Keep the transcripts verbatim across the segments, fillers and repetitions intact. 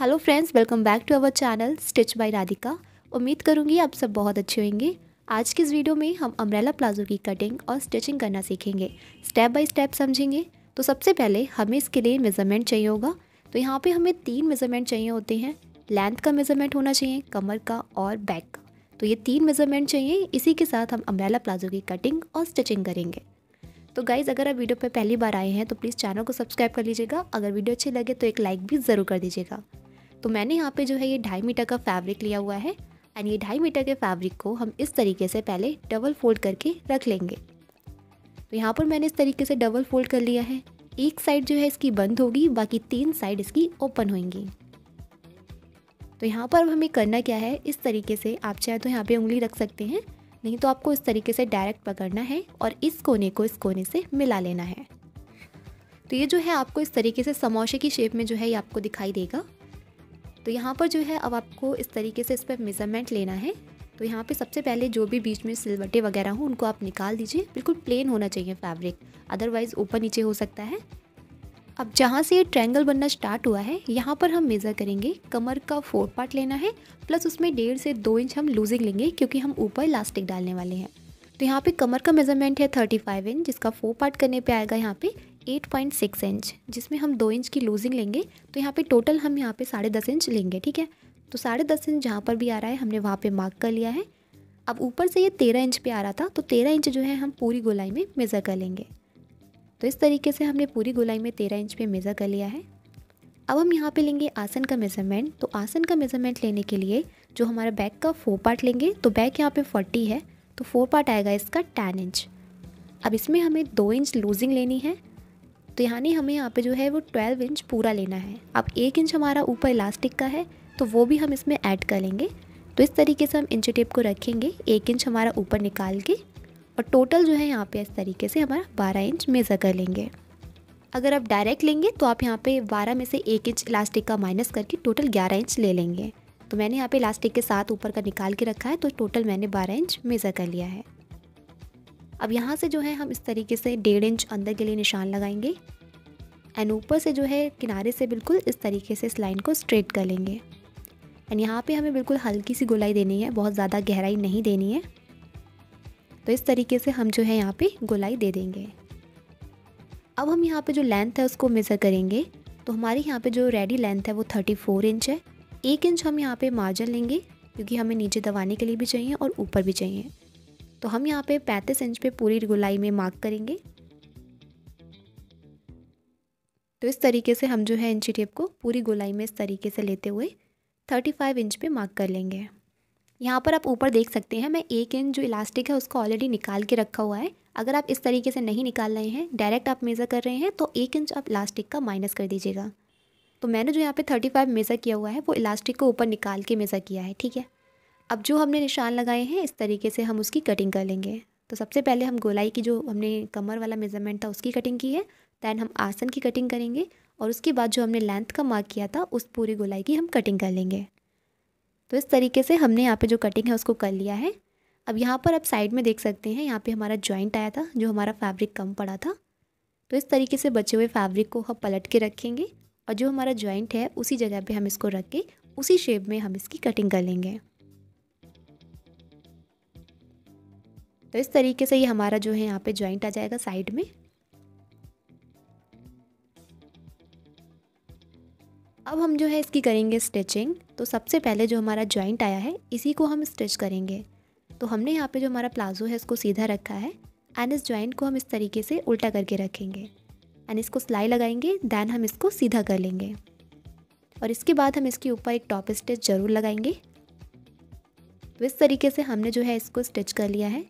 Hello friends, welcome back to our channel stitch by Radhika. उम्मीद करूँगी आप सब बहुत अच्छे होंगे। आज की इस वीडियो में हम अम्ब्रेला प्लाजो की कटिंग और स्टिचिंग करना सीखेंगे, स्टेप बाय स्टेप समझेंगे। तो सबसे पहले हमें इसके लिए मेज़रमेंट चाहिए होगा। तो यहाँ पे हमें तीन मेज़रमेंट चाहिए होते हैं। लेंथ का मेज़रमेंट होना चाहिए, कमर का और बैक का। तो ये तीन मेज़रमेंट चाहिए। इसी के साथ हम अम्ब्रेला प्लाजो की कटिंग और स्टिचिंग करेंगे। तो गाइज़, अगर आप वीडियो पर पहली बार आए हैं तो प्लीज़ चैनल को सब्सक्राइब कर लीजिएगा। अगर वीडियो अच्छी लगे तो एक लाइक भी ज़रूर कर दीजिएगा। तो मैंने यहाँ पे जो है ये ढाई मीटर का फैब्रिक लिया हुआ है एंड ये ढाई मीटर के फैब्रिक को हम इस तरीके से पहले डबल फोल्ड करके रख लेंगे। तो यहाँ पर मैंने इस तरीके से डबल फोल्ड कर लिया है। एक साइड जो है इसकी बंद होगी, बाकी तीन साइड इसकी ओपन होंगी। तो यहाँ पर अब हमें करना क्या है, इस तरीके से आप चाहे तो यहाँ पर उंगली रख सकते हैं, नहीं तो आपको इस तरीके से डायरेक्ट पकड़ना है और इस कोने को इस कोने से मिला लेना है। तो ये जो है आपको इस तरीके से समोसे की शेप में जो है ये आपको दिखाई देगा। तो यहाँ पर जो है अब आपको इस तरीके से इस पर मेज़रमेंट लेना है। तो यहाँ पे सबसे पहले जो भी बीच में सिलवटे वगैरह हो उनको आप निकाल दीजिए। बिल्कुल प्लेन होना चाहिए फैब्रिक, अदरवाइज़ ऊपर नीचे हो सकता है। अब जहाँ से ये ट्रायंगल बनना स्टार्ट हुआ है यहाँ पर हम मेज़र करेंगे। कमर का फोर पार्ट लेना है प्लस उसमें डेढ़ से दो इंच हम लूजिंग लेंगे क्योंकि हम ऊपर इलास्टिक डालने वाले हैं। तो यहाँ पर कमर का मेज़रमेंट है थर्टी फाइव इंच, जिसका फोर पार्ट करने पर आएगा यहाँ पर एट पॉइंट सिक्स इंच, जिसमें हम दो इंच की लूजिंग लेंगे। तो यहाँ पे टोटल हम यहाँ पे साढ़े दस इंच लेंगे, ठीक है। तो साढ़े दस इंच जहाँ पर भी आ रहा है हमने वहाँ पे मार्क कर लिया है। अब ऊपर से ये तेरह इंच पे आ रहा था, तो तेरह इंच जो है हम पूरी गोलाई में मेज़र कर लेंगे। तो इस तरीके से हमने पूरी गोलाई में तेरह इंच पे मेज़र कर लिया है। अब हम यहाँ पर लेंगे आसन का मेज़रमेंट। तो आसन का मेज़रमेंट लेने के लिए जो हमारा बैक का फोर पार्ट लेंगे, तो बैक यहाँ पर फोर्टी है तो फोर पार्ट आएगा इसका टेन इंच। अब इसमें हमें दो इंच लूजिंग लेनी है। तो यहाँ नहीं, हमें यहाँ पे जो है वो ट्वेल्व इंच पूरा लेना है। अब एक इंच हमारा ऊपर इलास्टिक का है तो वो भी हम इसमें ऐड कर लेंगे। तो इस तरीके से हम इंची टेप को रखेंगे, एक इंच हमारा ऊपर निकाल के, और टोटल जो है यहाँ पे इस तरीके से हमारा बारह इंच मेज़र कर लेंगे। अगर आप डायरेक्ट लेंगे तो आप यहाँ पे बारह में से एक इंच इलास्टिक का माइनस करके टोटल ग्यारह इंच ले लेंगे। तो मैंने यहाँ पर इलास्टिक के साथ ऊपर का निकाल के रखा है, तो टोटल मैंने बारह इंच मेज़र कर लिया है। अब यहाँ से जो है हम इस तरीके से डेढ़ इंच अंदर के लिए निशान लगाएंगे एंड ऊपर से जो है किनारे से बिल्कुल इस तरीके से इस लाइन को स्ट्रेट कर लेंगे। एंड यहाँ पे हमें बिल्कुल हल्की सी गोलाई देनी है, बहुत ज़्यादा गहराई नहीं देनी है। तो इस तरीके से हम जो है यहाँ पे गोलाई दे देंगे। अब हम यहाँ पे जो लेंथ है उसको मेज़र करेंगे। तो हमारे यहाँ पर जो रेडी लेंथ है वो थर्टी फोर इंच है। एक इंच हम यहाँ पर मार्जिन लेंगे क्योंकि हमें नीचे दबाने के लिए भी चाहिए और ऊपर भी चाहिए। तो हम यहाँ पे पैंतीस इंच पे पूरी गोलाई में मार्क करेंगे। तो इस तरीके से हम जो है इंची टेप को पूरी गोलाई में इस तरीके से लेते हुए पैंतीस इंच पे मार्क कर लेंगे। यहाँ पर आप ऊपर देख सकते हैं, मैं एक इंच जो इलास्टिक है उसको ऑलरेडी निकाल के रखा हुआ है। अगर आप इस तरीके से नहीं निकाल रहे हैं, डायरेक्ट आप मेज़र कर रहे हैं, तो एक इंच आप इलास्टिक का माइनस कर दीजिएगा। तो मैंने जो यहाँ पर थर्टी फाइव मेज़र किया हुआ है वो इलास्टिक को ऊपर निकाल के मेज़र किया है, ठीक है। अब जो हमने निशान लगाए हैं इस तरीके से हम उसकी कटिंग कर लेंगे। तो सबसे पहले हम गोलाई की जो हमने कमर वाला मेज़रमेंट था उसकी कटिंग की है, दैन हम आसन की कटिंग करेंगे, और उसके बाद जो हमने लेंथ का मार्क किया था उस पूरी गोलाई की हम कटिंग कर लेंगे। तो इस तरीके से हमने यहाँ पे जो कटिंग है उसको कर लिया है। अब यहाँ पर आप साइड में देख सकते हैं यहाँ पर हमारा ज्वाइंट आया था, जो हमारा फैब्रिक कम पड़ा था। तो इस तरीके से बचे हुए फैब्रिक को हम पलट के रखेंगे और जो हमारा ज्वाइंट है उसी जगह पर हम इसको रख के उसी शेप में हम इसकी कटिंग कर लेंगे। तो इस तरीके से ये हमारा जो है यहाँ पे ज्वाइंट आ जाएगा साइड में। अब हम जो है इसकी करेंगे स्टिचिंग। तो सबसे पहले जो हमारा ज्वाइंट आया है इसी को हम स्टिच करेंगे। तो हमने यहाँ पे जो हमारा प्लाजो है इसको सीधा रखा है एंड इस ज्वाइंट को हम इस तरीके से उल्टा करके रखेंगे एंड इसको सिलाई लगाएंगे, दैन हम इसको सीधा कर लेंगे। और इसके बाद हम इसके ऊपर एक टॉप स्टिच ज़रूर लगाएंगे। तो इस तरीके से हमने जो है इसको स्टिच कर लिया है।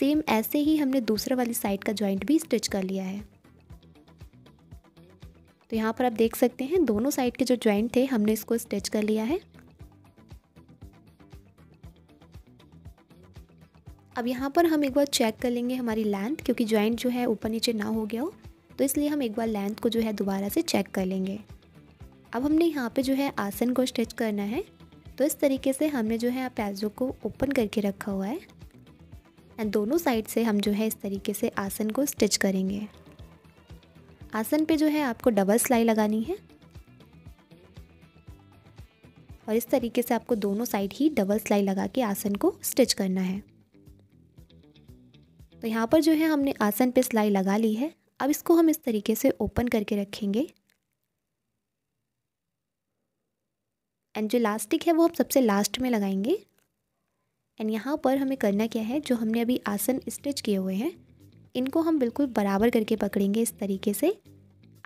सेम ऐसे ही हमने दूसरा वाली साइड का जॉइंट भी स्टिच कर लिया है। तो यहाँ पर आप देख सकते हैं दोनों साइड के जो जॉइंट थे हमने इसको स्टिच कर लिया है। अब यहाँ पर हम एक बार चेक कर लेंगे हमारी लेंथ, क्योंकि जॉइंट जो है ऊपर नीचे ना हो गया हो, तो इसलिए हम एक बार लेंथ को जो है दोबारा से चेक कर लेंगे। अब हमने यहाँ पे जो है आसन को स्टिच करना है। तो इस तरीके से हमने जो है प्लाजो को ओपन करके रखा हुआ है एंड दोनों साइड से हम जो है इस तरीके से आसन को स्टिच करेंगे। आसन पे जो है आपको डबल सिलाई लगानी है। और इस तरीके से आपको दोनों साइड ही डबल सिलाई लगा के आसन को स्टिच करना है। तो यहाँ पर जो है हमने आसन पे सिलाई लगा ली है। अब इसको हम इस तरीके से ओपन करके रखेंगे एंड जो इलास्टिक है वो हम सबसे लास्ट में लगाएंगे। एंड यहाँ पर हमें करना क्या है, जो हमने अभी आसन स्टिच किए हुए हैं इनको हम बिल्कुल बराबर करके पकड़ेंगे इस तरीके से।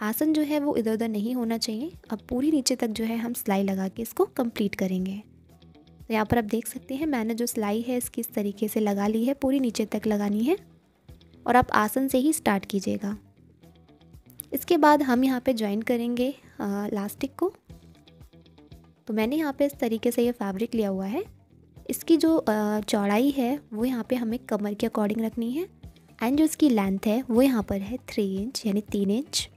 आसन जो है वो इधर उधर नहीं होना चाहिए। अब पूरी नीचे तक जो है हम सिलाई लगा के इसको कंप्लीट करेंगे। तो यहाँ पर आप देख सकते हैं मैंने जो सिलाई है इसकी इस तरीके से लगा ली है, पूरी नीचे तक लगानी है और आप आसन से ही स्टार्ट कीजिएगा। इसके बाद हम यहाँ पे ज्वाइन करेंगे इलास्टिक को। तो मैंने यहाँ पे इस तरीके से ये फैब्रिक लिया हुआ है। इसकी जो चौड़ाई है वो यहाँ पे हमें कमर के अकॉर्डिंग रखनी है एंड जो इसकी लेंथ है वो यहाँ पर है थ्री इंच यानी तीन इंच।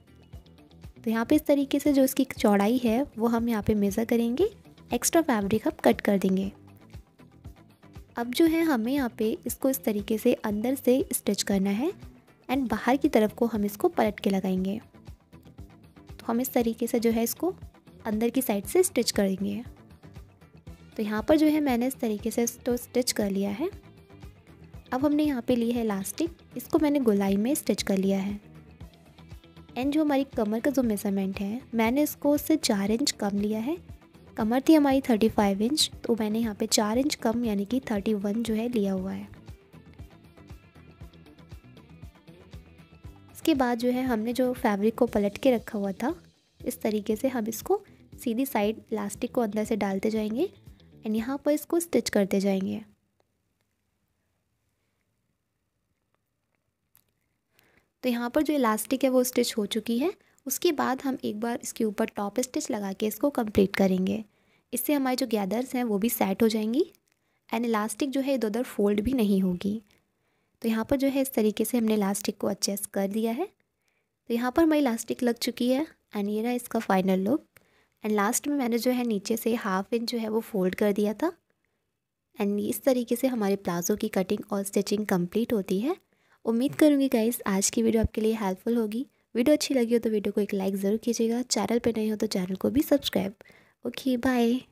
तो यहाँ पे इस तरीके से जो इसकी चौड़ाई है वो हम यहाँ पे मेज़र करेंगे। एक्स्ट्रा फैब्रिक हम कट कर देंगे। अब जो है हमें यहाँ पे इसको इस तरीके से अंदर से स्टिच करना है एंड बाहर की तरफ को हम इसको पलट के लगाएंगे। तो हम इस तरीके से जो है इसको अंदर की साइड से स्टिच करेंगे। तो यहाँ पर जो है मैंने इस तरीके से इसको स्टिच कर लिया है। अब हमने यहाँ पे ली है इलास्टिक, इसको मैंने गोलाई में स्टिच कर लिया है। एंड जो हमारी कमर का जो मेज़रमेंट है मैंने इसको उससे चार इंच कम लिया है। कमर थी हमारी पैंतीस इंच, तो मैंने यहाँ पे चार इंच कम यानी कि इकतीस जो है लिया हुआ है। इसके बाद जो है हमने जो फैब्रिक को पलट के रखा हुआ था इस तरीके से हम इसको सीधी साइड इलास्टिक को अंदर से डालते जाएंगे एंड यहाँ पर इसको स्टिच करते जाएंगे। तो यहाँ पर जो इलास्टिक है वो स्टिच हो चुकी है। उसके बाद हम एक बार इसके ऊपर टॉप स्टिच लगा के इसको कंप्लीट करेंगे। इससे हमारे जो गैदर्स हैं वो भी सेट हो जाएंगी एंड इलास्टिक जो है इधर उधर फोल्ड भी नहीं होगी। तो यहाँ पर जो है इस तरीके से हमने इलास्टिक को एडजस्ट कर दिया है। तो यहाँ पर हमारी इलास्टिक लग चुकी है एंड ये रहा इसका फाइनल लुक। एंड लास्ट में मैंने जो है नीचे से हाफ इंच जो है वो फोल्ड कर दिया था एंड इस तरीके से हमारे प्लाजो की कटिंग और स्टिचिंग कंप्लीट होती है। उम्मीद करूँगी गाइस आज की वीडियो आपके लिए हेल्पफुल होगी। वीडियो अच्छी लगी हो तो वीडियो को एक लाइक ज़रूर कीजिएगा। चैनल पे नए हो तो चैनल को भी सब्सक्राइब। Okay bye.